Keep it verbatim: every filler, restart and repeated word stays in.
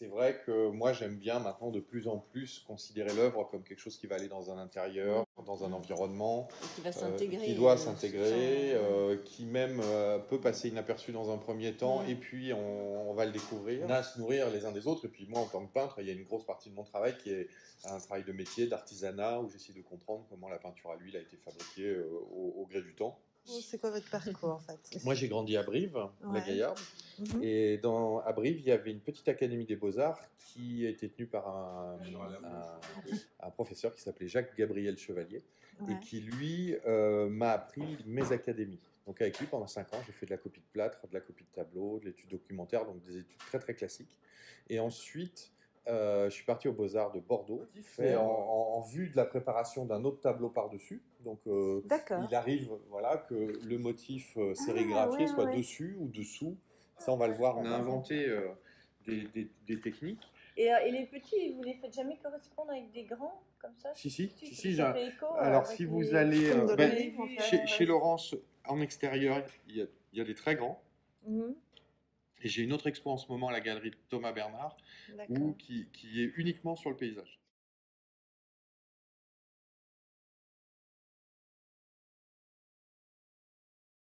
c'est vrai que moi j'aime bien maintenant de plus en plus considérer l'œuvre comme quelque chose qui va aller dans un intérieur, dans un environnement, qui, va euh, qui doit s'intégrer, euh, qui même euh, peut passer inaperçu dans un premier temps, ouais. et puis on, on va le découvrir, on a à se nourrir les uns des autres. Et puis moi en tant que peintre, il y a une grosse partie de mon travail qui est un travail de métier, d'artisanat, où j'essaie de comprendre comment la peinture à l'huile a été fabriquée euh, au, au gré du temps. C'est quoi votre parcours en fait? Moi j'ai grandi à Brive, ouais. la Gaillarde, mm-hmm. et dans, à Brive il y avait une petite académie des Beaux-Arts qui était tenue par un, un, un professeur qui s'appelait Jacques Gabriel Chevalier, ouais. et qui lui euh, m'a appris mes académies. Donc avec lui pendant cinq ans j'ai fait de la copie de plâtre, de la copie de tableau, de l'étude documentaire, donc des études très très classiques. Et ensuite euh, je suis parti aux Beaux-Arts de Bordeaux, fait en, en, en vue de la préparation d'un autre tableau par-dessus. Donc, euh, il arrive voilà, que le motif euh, sérigraphié ah, ouais, soit ouais. dessus ou dessous. Ça, on va le voir. On a inventé euh, des, des, des techniques. Et, euh, et les petits, vous ne les faites jamais correspondre avec des grands, comme ça? Si, si. si, si, si, si écho, alors, si vous les... allez euh, ben, livres, en fait, chez, ouais. chez Laurence, en extérieur, il y a, il y a des très grands. Mm-hmm. Et j'ai une autre expo en ce moment à la galerie de Thomas Bernard, où, qui, qui est uniquement sur le paysage.